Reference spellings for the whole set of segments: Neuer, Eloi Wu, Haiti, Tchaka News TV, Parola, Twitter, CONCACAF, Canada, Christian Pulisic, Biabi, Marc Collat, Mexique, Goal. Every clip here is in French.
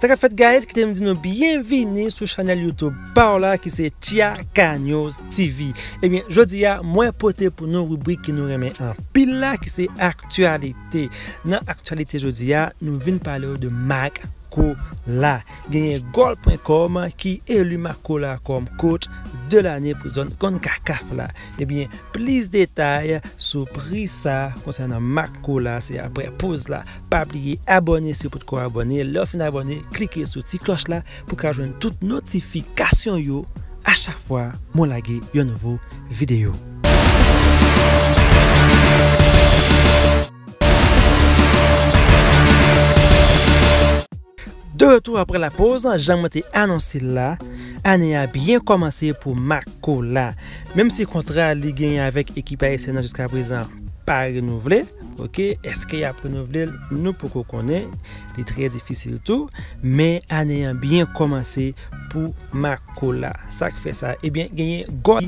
Ça fait guys, qui t'aime dire bienvenue sur la chaîne YouTube Parola qui c'est Tchaka News TV. Eh bien, aujourd'hui, moi porté pour nos rubriques qui nous remet en pile là qui c'est actualité. Dans actualité aujourd'hui, nous venons parler de Marc Collat. Gagné Goal.com qui élu Marc Collat comme coach de l'année pour zone CONCACAF là. Eh bien, plus de détails sur prix ça concernant Marc Collat, c'est après pause là. Pas oublier abonner si vous pouvez pas abonner, l'offre d'abonner, cliquez sur cette cloche là pour que vous ayez toutes notifications yo à chaque fois mon laguer une nouvelle vidéo. De retour après la pause, j'en m'étais annoncé là, année a bien commencé pour Marc Collat. Même si le contrat il gagne avec l'équipe haïtienne jusqu'à présent pas renouvelé, ok, est-ce qu'il y a renouvelé? Nous pouvons connaître, c'est très difficile tout, mais année a bien commencé pour Marc Collat. Ça fait ça, et bien gagner Goal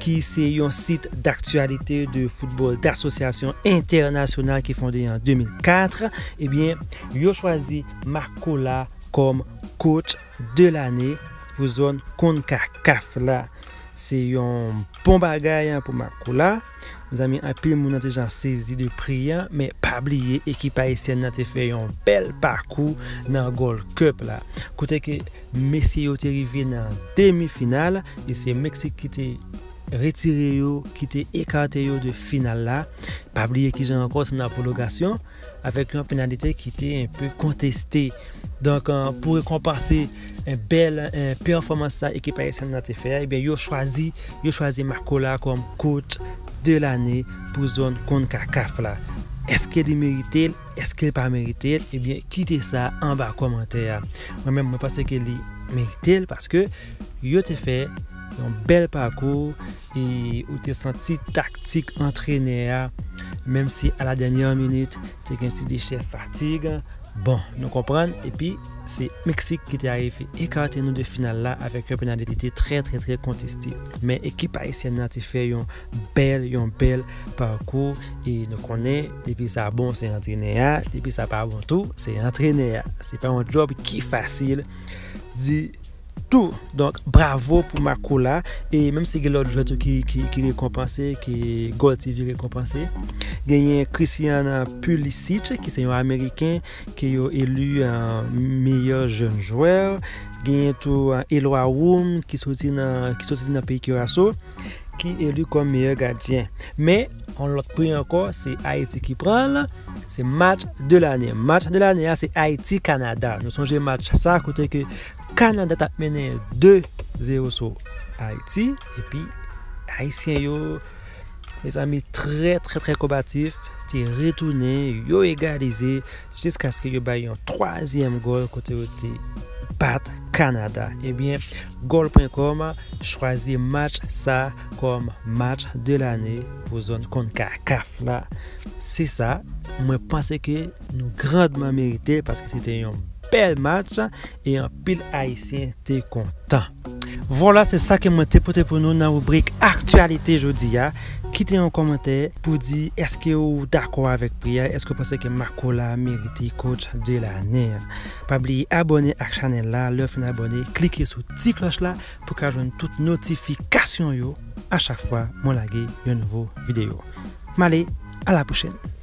qui c'est un site d'actualité de football d'association internationale qui est fondé en 2004. Eh bien, il a choisi Marc Collat comme coach de l'année pour zone CONCACAF là. C'est un bon bagage pour Marc Collat. Nous avons un peu mon gens saisi de prière, mais pas oublier l'équipe haïtienne a fait un bel parcours dans le Gold Cup là. Côté que Messi est arrivé dans demi-finale et c'est Mexique qui était retiré, qui était écarté de finale là. Pas oublier qu'ils ont encore une prolongation avec une pénalité qui était un peu contestée. Donc pour récompenser une belle performance à l'équipe haïtienne a fait, eh bien ils ont choisi Marc Collat comme coach de l'année pour zone CONCACAF là. Est-ce qu'elle est méritée? Est-ce qu'elle n'est pas méritée? Eh bien, quittez ça en bas commentaire. Moi-même, je pense qu'elle est méritée parce que vous avez fait un bel parcours et vous avez senti tactique entraîneur, même si à la dernière minute, vous avez senti des chefs fatigues. Bon, nous comprenons. Et puis, c'est Mexique qui est arrivé écarté nous de finale là avec une pénalité très contestée. Mais l'équipe haïtienne a fait un bel parcours et nous connaissons. Depuis ça bon, c'est entraîneur. Depuis ça pas bon tout, c'est entraîneur. C'est pas un job qui est facile du tout. Donc, bravo pour Marc Collat. Et même si il y a l'autre joueur qui est récompensé, qui est Goal TV récompensé. Il y a Christian Pulisic qui est un Américain qui est élu meilleur jeune joueur. Il y a Eloi Wu qui est dans le pays qui est élu comme meilleur gardien. Mais on l'a pris encore, c'est Haïti qui prend. C'est match de l'année. Match de l'année, c'est Haïti-Canada. Nous sommes match ça, côté que Canada a mené 2-0 sur Haïti. Et puis, Haïtien, les amis très combatifs, t'es retourné, yo égalisé jusqu'à ce que yo baille un troisième goal côté bat Canada. Eh bien, Goal.com choisit match ça comme match de l'année pour zone CONCACAF là. C'est ça, moi pense que nous grandement mérité parce que c'était un bel match et un pile haïtien t'es content. Voilà, c'est ça que je t'ai porté pour nous dans la rubrique actualité aujourd'hui. Quittez un commentaire pour dire est-ce que vous êtes d'accord avec Priya, est-ce que vous pensez que Marc Collat mérite coach de l'année. Pas oublier abonner à la chaîne là, l'offre d'abonner, cliquez sur la petite cloche là pour que vous ayez toutes les notifications à chaque fois que je lâche une nouvelle vidéo. Allez, à la prochaine.